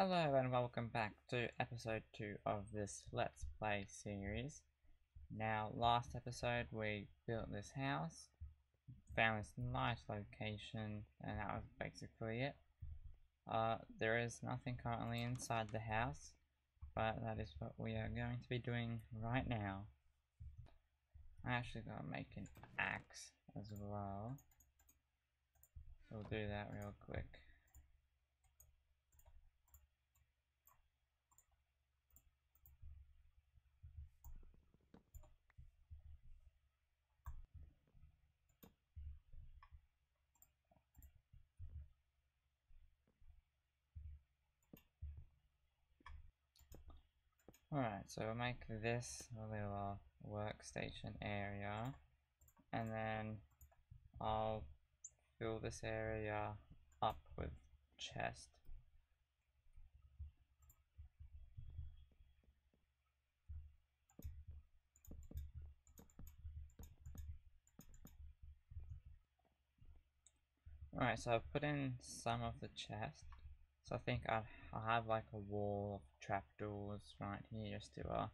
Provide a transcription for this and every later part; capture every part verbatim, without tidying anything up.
Hello and welcome back to episode two of this Let's Play series. Now, last episode we built this house, found this nice location, and that was basically it. Uh, there is nothing currently inside the house, but that is what we are going to be doing right now. I actually gotta make an axe as well. We'll do that real quick. Alright, so we'll make this a little workstation area, and then I'll fill this area up with chest. Alright, so I've put in some of the chest. So I think I'll have like a wall of trapdoors right here just to uh,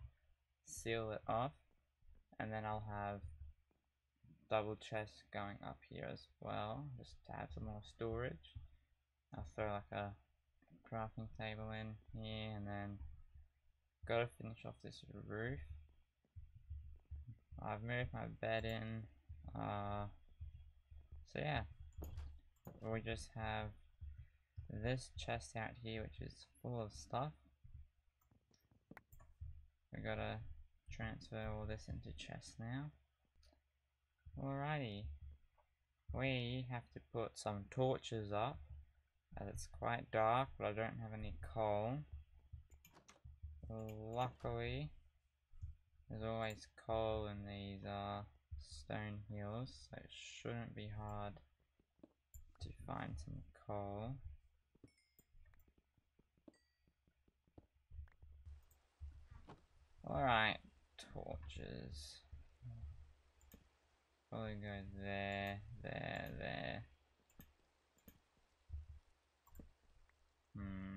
seal it off, and then I'll have double chests going up here as well, just to have some more storage. I'll throw like a crafting table in here, and then gotta finish off this roof. I've moved my bed in, uh, so yeah, we just have this chest out here which is full of stuff. We gotta transfer all this into chest now. Alrighty, we have to put some torches up as it's quite dark, but I don't have any coal. Luckily there's always coal in these uh, stone hills, so it shouldn't be hard to find some coal. Alright, torches. Probably go there, there, there. Hmm.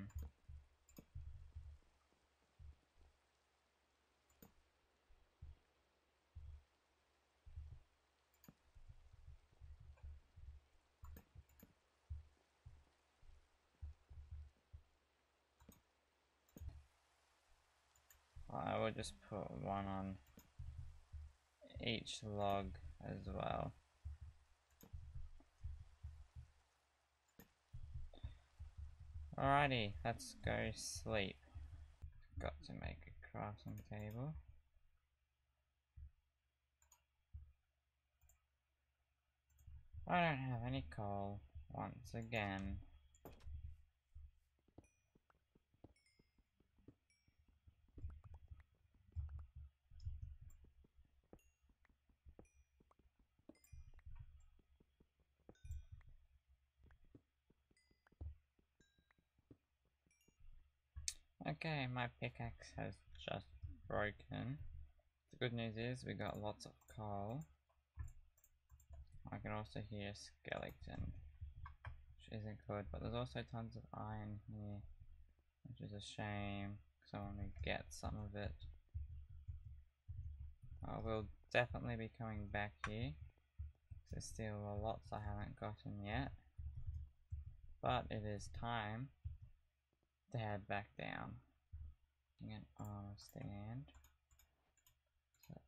I will just put one on each log as well. Alrighty, let's go sleep. Got to make a crafting table. I don't have any coal once again. Okay, my pickaxe has just broken. The good news is we got lots of coal. I can also hear skeleton, which isn't good, but there's also tons of iron here, which is a shame because I want to get some of it. I will definitely be coming back here because there's still lots I haven't gotten yet, but it is time to head back down. An armor stand. So,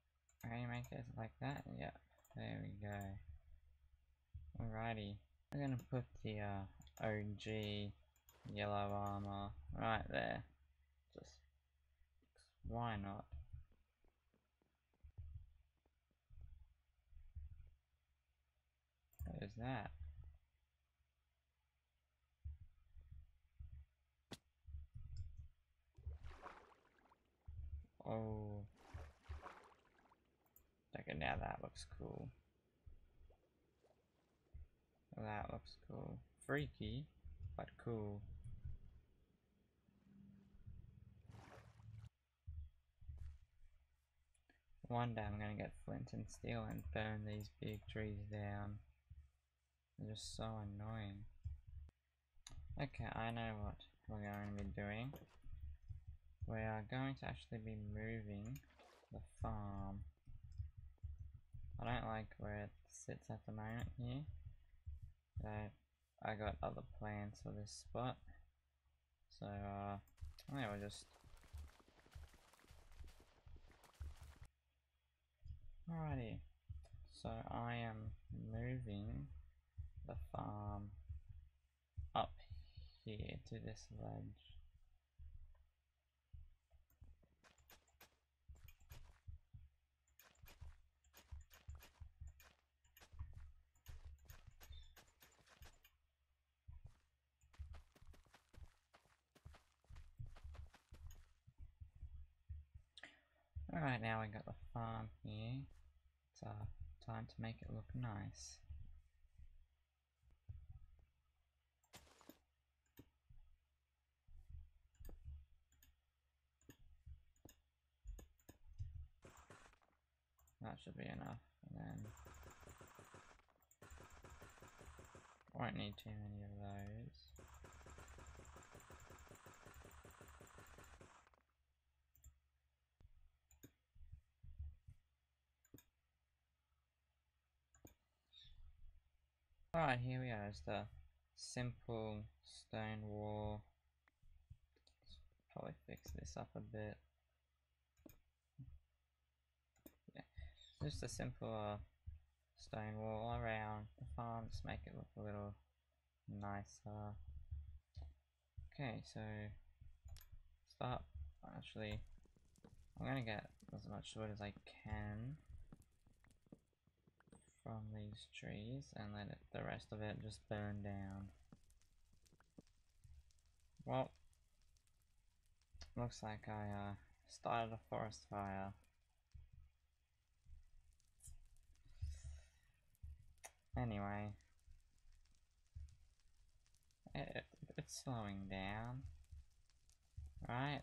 how do you make it like that? Yep, there we go. Alrighty, I'm gonna put the uh, O G yellow armor right there. Just why not? What is that? Oh, okay, now that looks cool. That looks cool. Freaky, but cool. One day I'm gonna get flint and steel and burn these big trees down. They're just so annoying. Okay, I know what we're going to be doing. We are going to actually be moving the farm. I don't like where it sits at the moment here. So I got other plans for this spot. So uh, I think we'll just. Alrighty. So I am moving the farm up here to this ledge. Alright, now we got the farm here. It's uh, time to make it look nice. That should be enough, and then won't need too many of those. Alright, here we are. It's the simple stone wall. Let's probably fix this up a bit. Yeah, just a simple uh, stone wall around the farm, just make it look a little nicer. Okay, so start. Actually, I'm gonna get as much wood as I can from these trees and let it, the rest of it just burn down. Well, looks like I uh, started a forest fire. Anyway, it, it, it's slowing down, right?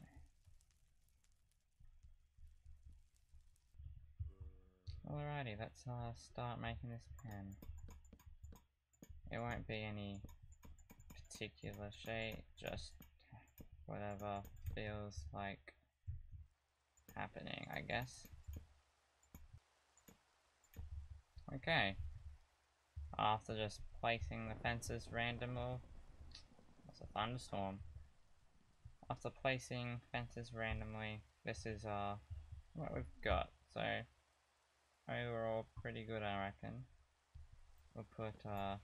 Alrighty, let's uh, start making this pen. It won't be any particular shape, just whatever feels like happening, I guess. Okay, after just placing the fences randomly, that's a thunderstorm. After placing fences randomly, this is uh, what we've got. So overall, pretty good, I reckon. We'll put uh,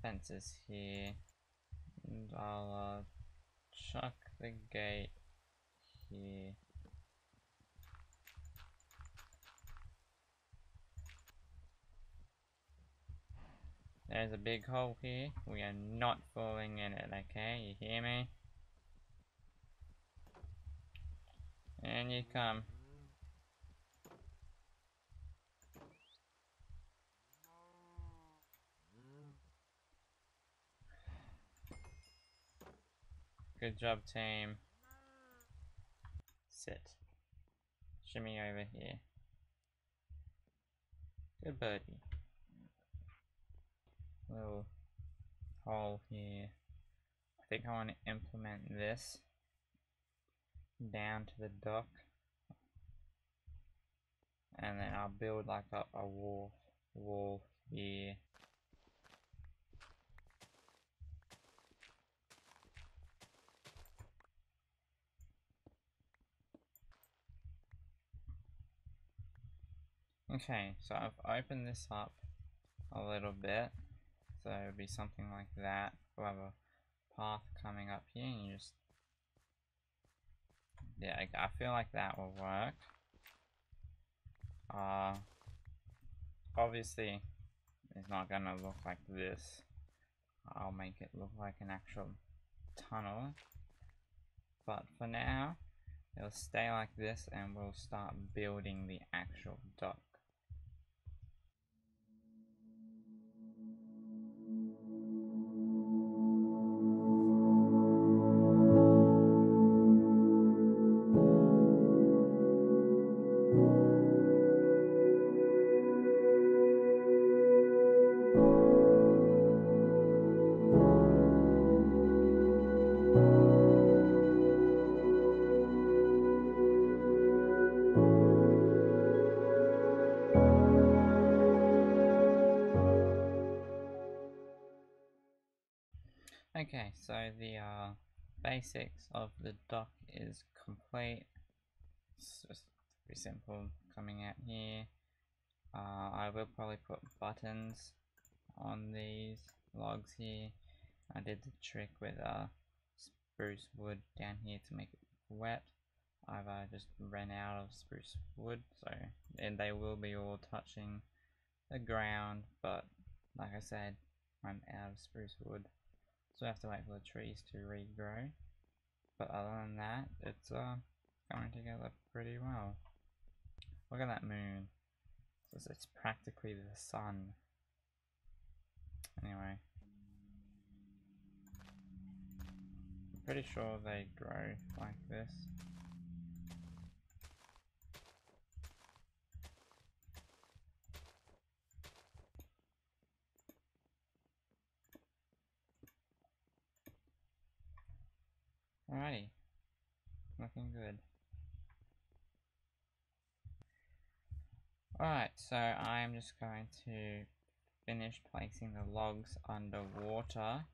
fences here, and I'll uh, chuck the gate here. There's a big hole here. We are not falling in it, okay? You hear me? And you come. Good job, team. Sit. Shimmy over here. Good birdie. Little hole here. I think I want to implement this down to the dock, and then I'll build like up a wall wall here. Okay, so I've opened this up a little bit, so it'll be something like that. We'll have a path coming up here, and you just, yeah, I feel like that will work. Uh, obviously, it's not gonna look like this. I'll make it look like an actual tunnel, but for now, it'll stay like this, and we'll start building the actual dock. Okay, so the uh, basics of the dock is complete. It's just pretty simple coming out here. Uh, I will probably put buttons on these logs here. I did the trick with uh, spruce wood down here to make it wet. I've uh, just ran out of spruce wood, so and they will be all touching the ground, but like I said, I'm out of spruce wood, so I have to wait for the trees to regrow. But other than that, it's uh, coming together pretty well. Look at that moon. It's, it's practically the sun. Anyway, I'm pretty sure they grow like this. Alrighty, looking good. Alright, so I am just going to finish placing the logs underwater,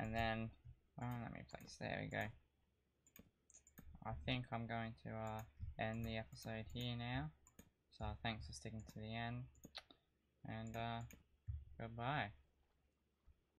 and then, oh, let me place, there we go. I think I'm going to uh, end the episode here now, so thanks for sticking to the end, and uh, goodbye.